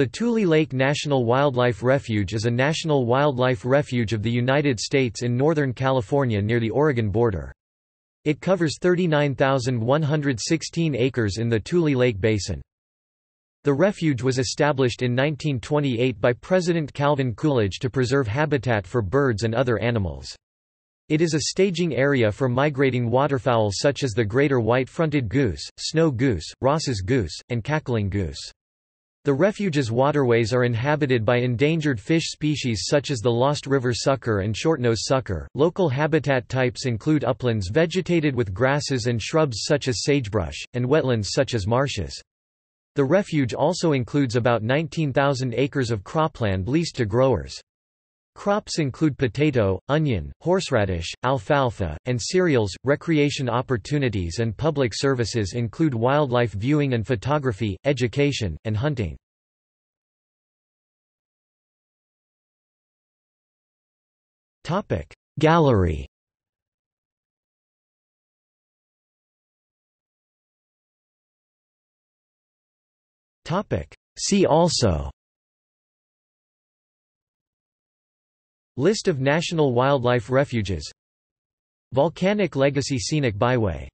The Tule Lake National Wildlife Refuge is a national wildlife refuge of the United States in Northern California near the Oregon border. It covers 39,116 acres in the Tule Lake Basin. The refuge was established in 1928 by President Calvin Coolidge to preserve habitat for birds and other animals. It is a staging area for migrating waterfowl such as the greater white-fronted goose, snow goose, Ross's goose, and cackling goose. The refuge's waterways are inhabited by endangered fish species such as the Lost River sucker and shortnose sucker. Local habitat types include uplands vegetated with grasses and shrubs such as sagebrush, and wetlands such as marshes. The refuge also includes about 19,000 acres of cropland leased to growers. Crops include potato, onion, horseradish, alfalfa, and cereals. Recreation opportunities and public services include wildlife viewing and photography, education, and hunting. Topic: Gallery. Topic: See also. List of national wildlife refuges. Volcanic Legacy Scenic Byway.